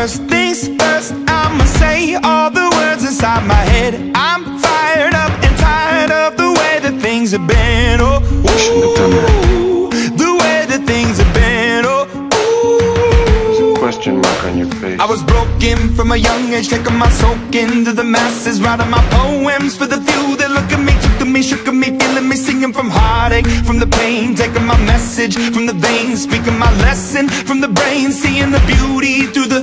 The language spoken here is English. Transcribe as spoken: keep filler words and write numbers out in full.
First things first, I'ma say all the words inside my head. I'm fired up and tired of the way that things have been. Oh, ooh, the way that things have been. Oh, ooh. There's a question mark on your face. I was broken from a young age, taking my soak into the masses, writing my poems for the few that look at me, took to me, shook at me, feeling me, singing from heartache, from the pain, taking my message from the veins, speaking my lesson from the brain, seeing the beauty through the